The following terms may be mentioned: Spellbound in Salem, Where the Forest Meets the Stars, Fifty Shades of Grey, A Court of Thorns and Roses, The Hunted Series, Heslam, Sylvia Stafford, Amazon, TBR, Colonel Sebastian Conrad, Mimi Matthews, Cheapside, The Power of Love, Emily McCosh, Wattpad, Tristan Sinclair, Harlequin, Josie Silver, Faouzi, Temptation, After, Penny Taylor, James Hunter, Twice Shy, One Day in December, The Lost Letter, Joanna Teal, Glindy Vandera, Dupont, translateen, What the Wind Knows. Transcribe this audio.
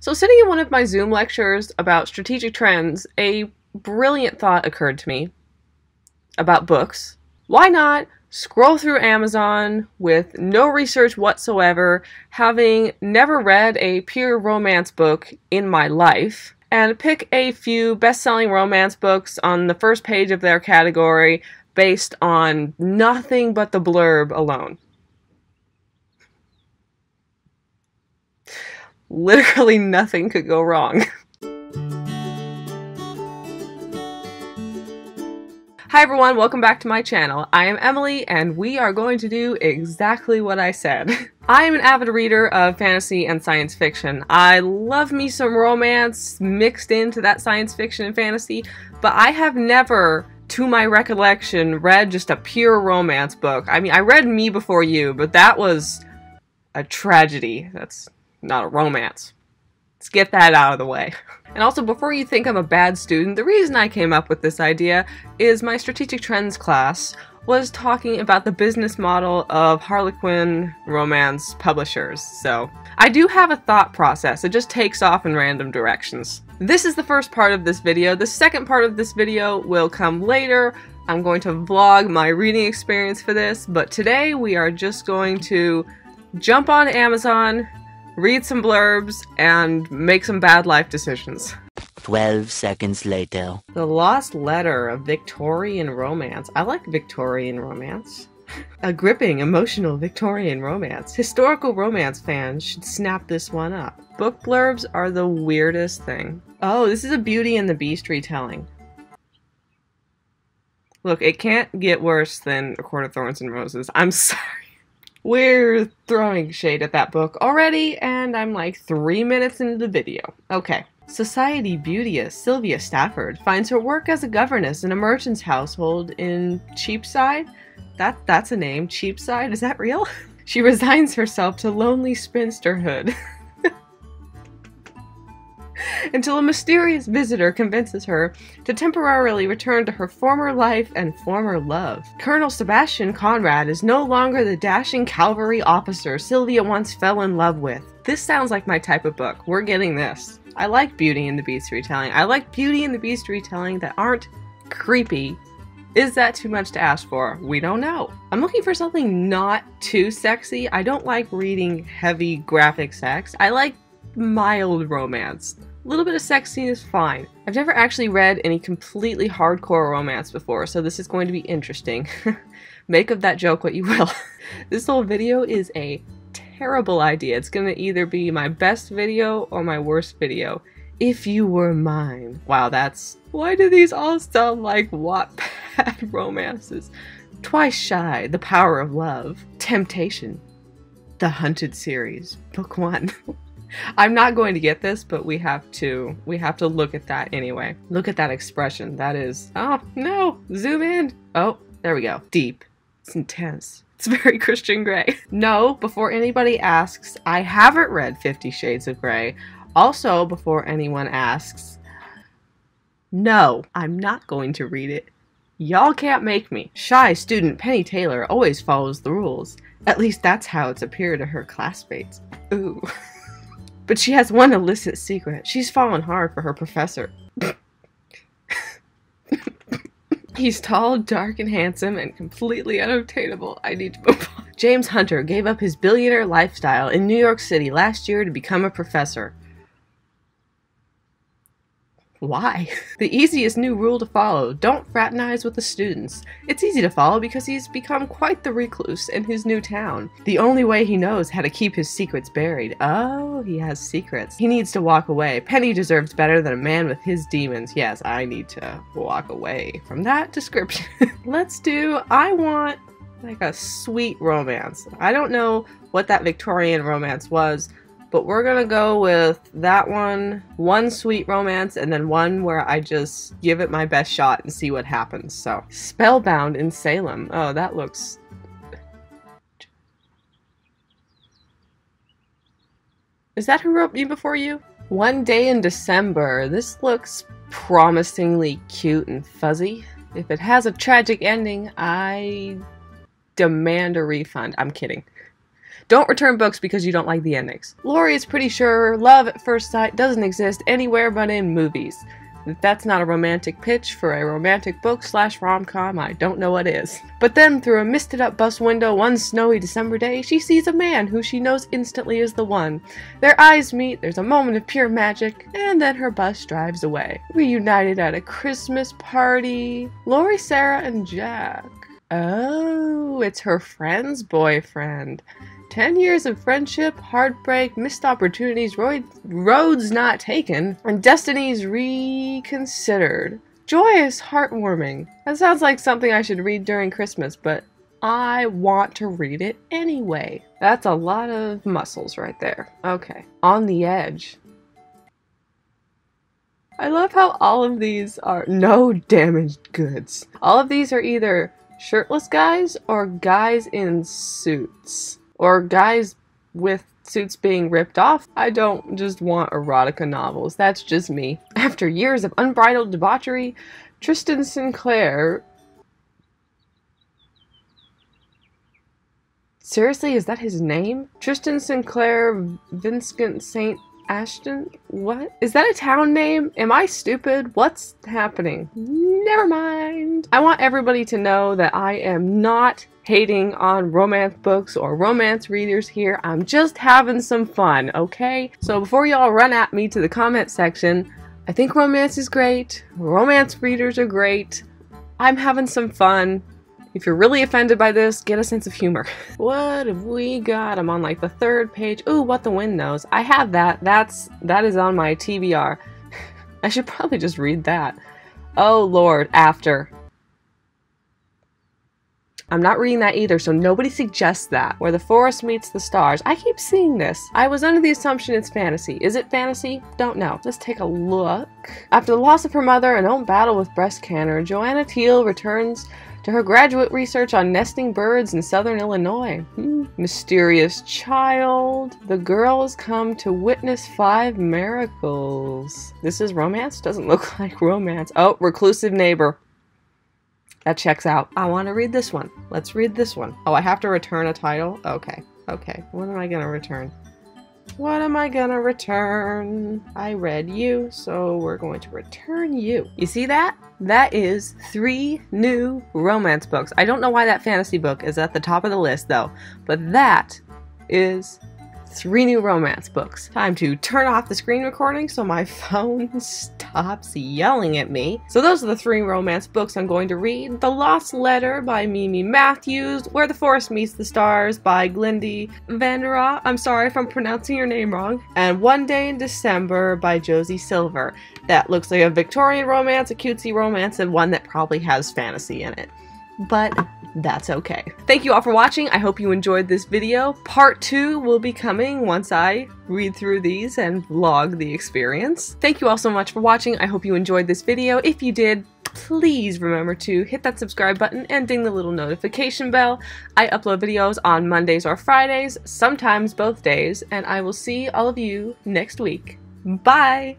So sitting in one of my Zoom lectures about strategic trends, a brilliant thought occurred to me about books. Why not scroll through Amazon with no research whatsoever, having never read a pure romance book in my life, and pick a few best-selling romance books on the first page of their category based on nothing but the blurb alone? Literally nothing could go wrong. Hi everyone, welcome back to my channel. I am Emily and we are going to do exactly what I said. I am an avid reader of fantasy and science fiction. I love me some romance mixed into that science fiction and fantasy, but I have never, to my recollection, read just a pure romance book. I mean, I read Me Before You, but that was a tragedy. That's not a romance. Let's get that out of the way. And also, before you think I'm a bad student, the reason I came up with this idea is my strategic trends class was talking about the business model of Harlequin romance publishers. So I do have a thought process. It just takes off in random directions. This is the first part of this video. The second part of this video will come later. I'm going to vlog my reading experience for this, but today we are just going to jump on Amazon, read some blurbs, and make some bad life decisions. 12 seconds later. The Lost Letter, of Victorian romance. I like Victorian romance. A gripping, emotional Victorian romance. Historical romance fans should snap this one up. Book blurbs are the weirdest thing. Oh, this is a Beauty and the Beast retelling. Look, it can't get worse than A Court of Thorns and Roses. I'm sorry. We're throwing shade at that book already, and I'm like 3 minutes into the video. Okay. Society beauteous Sylvia Stafford finds her work as a governess in a merchant's household in Cheapside. That's a name. Cheapside? Is that real? She resigns herself to lonely spinsterhood until a mysterious visitor convinces her to temporarily return to her former life and former love. Colonel Sebastian Conrad is no longer the dashing cavalry officer Sylvia once fell in love with. This sounds like my type of book. We're getting this. I like Beauty and the Beast retelling. I like Beauty and the Beast retelling that aren't creepy. Is that too much to ask for? We don't know. I'm looking for something not too sexy. I don't like reading heavy graphic sex. I like mild romance. A little bit of sexiness is fine. I've never actually read any completely hardcore romance before, so this is going to be interesting. Make of that joke what you will. This whole video is a terrible idea. It's gonna either be my best video or my worst video. If You Were Mine. Wow, that's... Why do these all sound like Wattpad romances? Twice Shy, The Power of Love, Temptation, The Hunted Series, Book 1. I'm not going to get this, but we have to look at that anyway. Look at that expression. That is, oh no, zoom in. Oh, there we go. Deep. It's intense. It's very Christian Grey. No, before anybody asks, I haven't read 50 Shades of Grey. Also, before anyone asks, no, I'm not going to read it. Y'all can't make me. Shy student Penny Taylor always follows the rules. At least that's how it's appeared to her classmates. Ooh. But she has one illicit secret. She's fallen hard for her professor. He's tall, dark, and handsome, and completely unobtainable. I need to move on. James Hunter gave up his billionaire lifestyle in New York City last year to become a professor. Why? The easiest new rule to follow, don't fraternize with the students. It's easy to follow because he's become quite the recluse in his new town. The only way he knows how to keep his secrets buried. Oh, he has secrets. He needs to walk away. Penny deserves better than a man with his demons. Yes, I need to walk away from that description. Let's do, I want like a sweet romance. I don't know what that Victorian romance was, but we're gonna go with that one sweet romance, and then one where I just give it my best shot and see what happens, so. Spellbound in Salem. Oh, that looks... Is that who wrote Me Before You? One Day in December. This looks promisingly cute and fuzzy. If it has a tragic ending, I demand a refund. I'm kidding. Don't return books because you don't like the endings. Laurie is pretty sure love at first sight doesn't exist anywhere but in movies. If that's not a romantic pitch for a romantic book slash rom-com, I don't know what is. But then, through a misted-up bus window one snowy December day, she sees a man who she knows instantly is the one. Their eyes meet, there's a moment of pure magic, and then her bus drives away. Reunited at a Christmas party. Laurie, Sarah, and Jack. Oh, it's her friend's boyfriend. 10 years of friendship, heartbreak, missed opportunities, roads not taken, and destinies reconsidered. Joyous, heartwarming. That sounds like something I should read during Christmas, but I want to read it anyway. That's a lot of muscles right there. Okay. On the Edge. I love how all of these are no damaged goods. All of these are either shirtless guys or guys in suits. Or guys with suits being ripped off. I don't just want erotica novels, that's just me. After years of unbridled debauchery, Tristan Sinclair... Seriously, is that his name? Tristan Sinclair Vincent St. Ashton? What? Is that a town name? Am I stupid? What's happening? Never mind. I want everybody to know that I am not hating on romance books or romance readers here. I'm just having some fun, okay? So before y'all run at me to the comment section, I think romance is great. Romance readers are great. I'm having some fun. If you're really offended by this, get a sense of humor. What have we got? I'm on like the third page. Ooh, What the Wind Knows. I have that. That is on my TBR. I should probably just read that. Oh Lord, After. I'm not reading that either, so nobody suggests that. Where the Forest Meets the Stars. I keep seeing this. I was under the assumption it's fantasy. Is it fantasy? Don't know. Let's take a look. After the loss of her mother and own battle with breast cancer, Joanna Teal returns to her graduate research on nesting birds in southern Illinois. Mysterious child. The girls come to witness 5 miracles. This is romance? Doesn't look like romance. Oh, reclusive neighbor. That checks out. I want to read this one. Let's read this one. Oh, I have to return a title? Okay. Okay. What am I going to return? What am I going to return? I read you, so we're going to return you. You see that? That is 3 new romance books. I don't know why that fantasy book is at the top of the list, though. But that is 3 new romance books. Time to turn off the screen recording so my phone stops yelling at me. So those are the 3 romance books I'm going to read. The Lost Letter by Mimi Matthews, Where the Forest Meets the Stars by Glindy Vandera, I'm sorry if I'm pronouncing your name wrong, and One Day in December by Josie Silver. That looks like a Victorian romance, a cutesy romance, and one that probably has fantasy in it. But that's okay. Thank you all for watching. I hope you enjoyed this video. Part 2 will be coming once I read through these and vlog the experience. Thank you all so much for watching. I hope you enjoyed this video. If you did, please remember to hit that subscribe button and ding the little notification bell. I upload videos on Mondays or Fridays, sometimes both days, and I will see all of you next week. Bye!